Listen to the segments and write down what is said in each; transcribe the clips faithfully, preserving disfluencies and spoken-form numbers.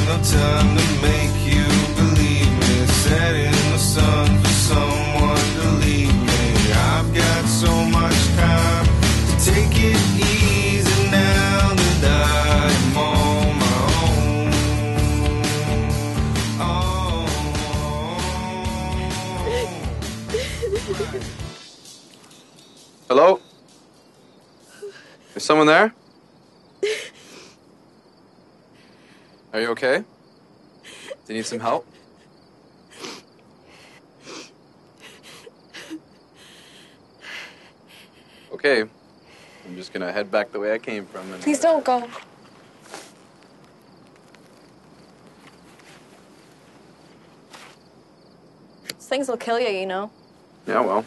no time to make you believe me. Set in the sun for someone to leave me. I've got so much time to take it easy now that I'm on my own. Oh. Hello? Is someone there? Are you okay? Do you need some help? Okay. I'm just gonna head back the way I came from. And please don't go. These things will kill you, you know. Yeah, well,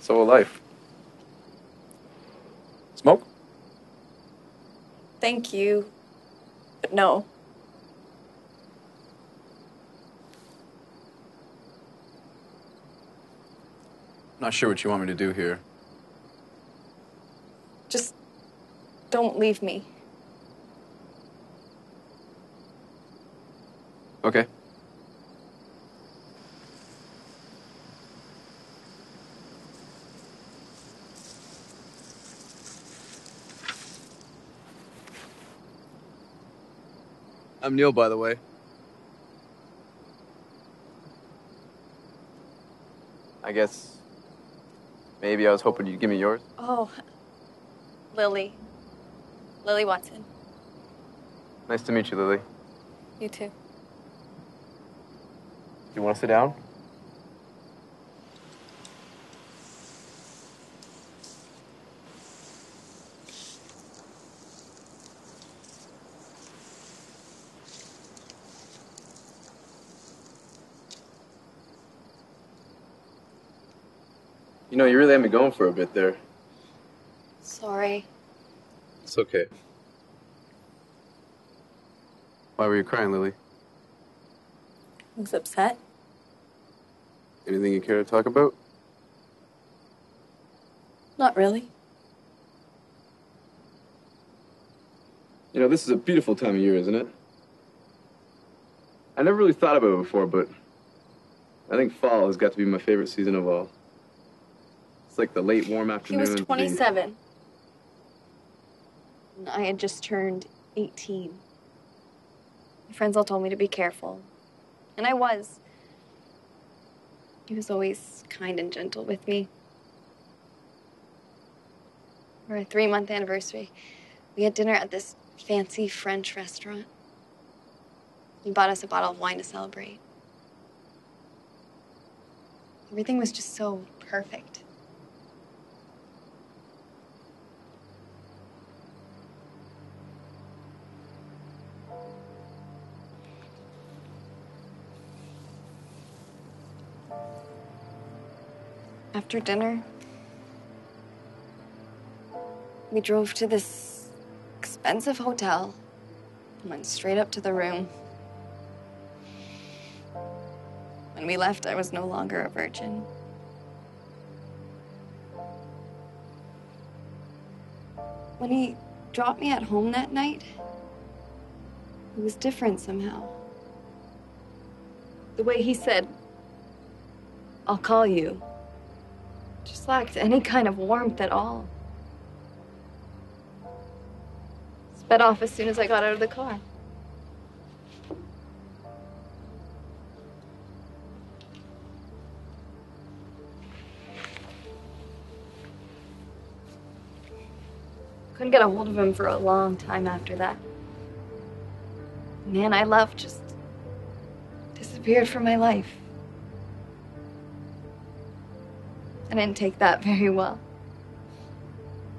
so will life. Smoke? Thank you, but no. Not sure what you want me to do here. Just don't leave me. Okay. I'm Neil, by the way. I guess... maybe I was hoping you'd give me yours. Oh, Lily. Lily Watson. Nice to meet you, Lily. You too. You want to sit down? You know, you really had me going for a bit there. Sorry. It's okay. Why were you crying, Lily? I was upset. Anything you care to talk about? Not really. You know, this is a beautiful time of year, isn't it? I never really thought about it before, but I think fall has got to be my favorite season of all. Like the late warm afternoon. He was twenty-seven. And I had just turned eighteen. My friends all told me to be careful. And I was. He was always kind and gentle with me. For our three-month anniversary, we had dinner at this fancy French restaurant. He bought us a bottle of wine to celebrate. Everything was just so perfect. After dinner, we drove to this expensive hotel and went straight up to the room. When we left, I was no longer a virgin. When he dropped me at home that night, it was different somehow. The way he said, "I'll call you," just lacked any kind of warmth at all. Sped off as soon as I got out of the car. Couldn't get a hold of him for a long time after that. The man I loved just disappeared from my life. I didn't take that very well.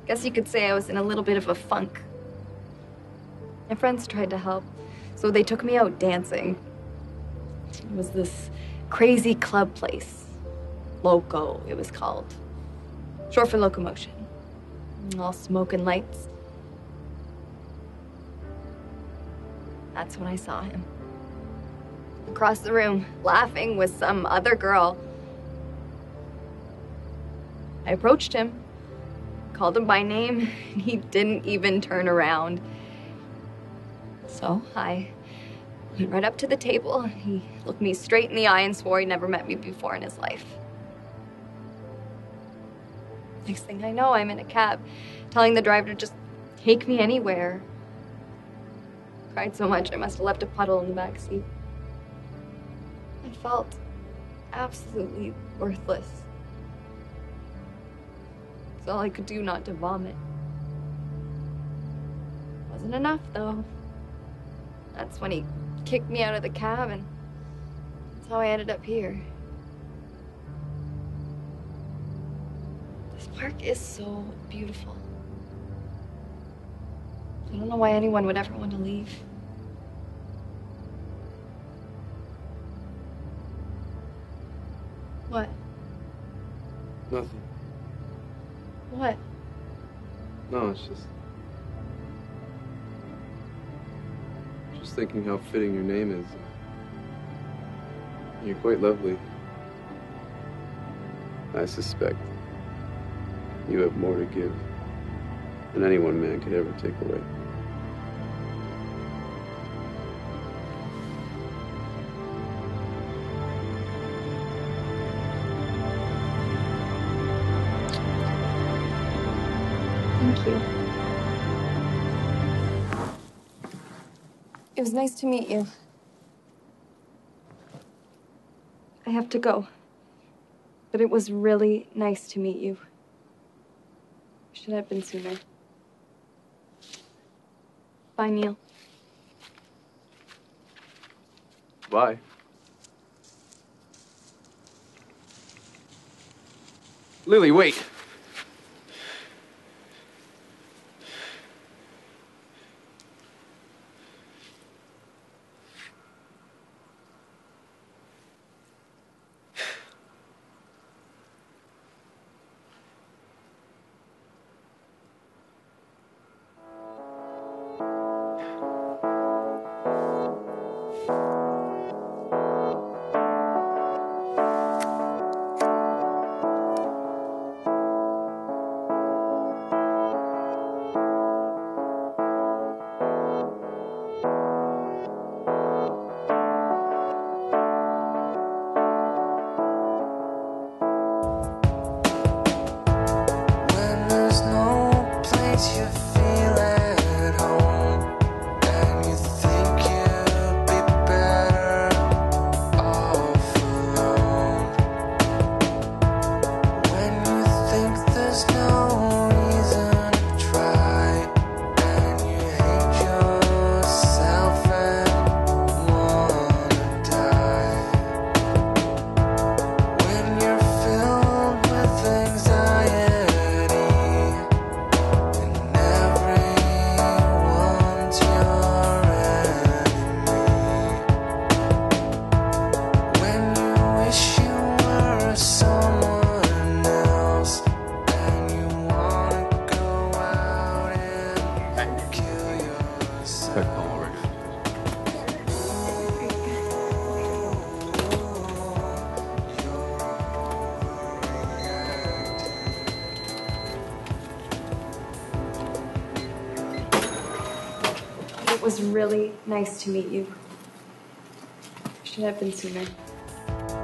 Guess you could say I was in a little bit of a funk. My friends tried to help, so they took me out dancing. It was this crazy club place. Loco, it was called. Short for locomotion. All smoke and lights. That's when I saw him. Across the room, laughing with some other girl. I approached him, called him by name, and he didn't even turn around. So I went right up to the table. He looked me straight in the eye and swore he'd never met me before in his life. Next thing I know, I'm in a cab, telling the driver to just take me anywhere. I cried so much, I must have left a puddle in the backseat. I felt absolutely worthless. It's all I could do not to vomit. Wasn't enough, though. That's when he kicked me out of the cab, and that's how I ended up here. This park is so beautiful. I don't know why anyone would ever want to leave. What? Nothing. What? No, it's just... Just thinking how fitting your name is. You're quite lovely. I suspect you have more to give than any one man could ever take away. It was nice to meet you. I have to go. But it was really nice to meet you. Should have been sooner. Bye, Neil. Bye. Lily, wait. It was really nice to meet you. Should have been sooner.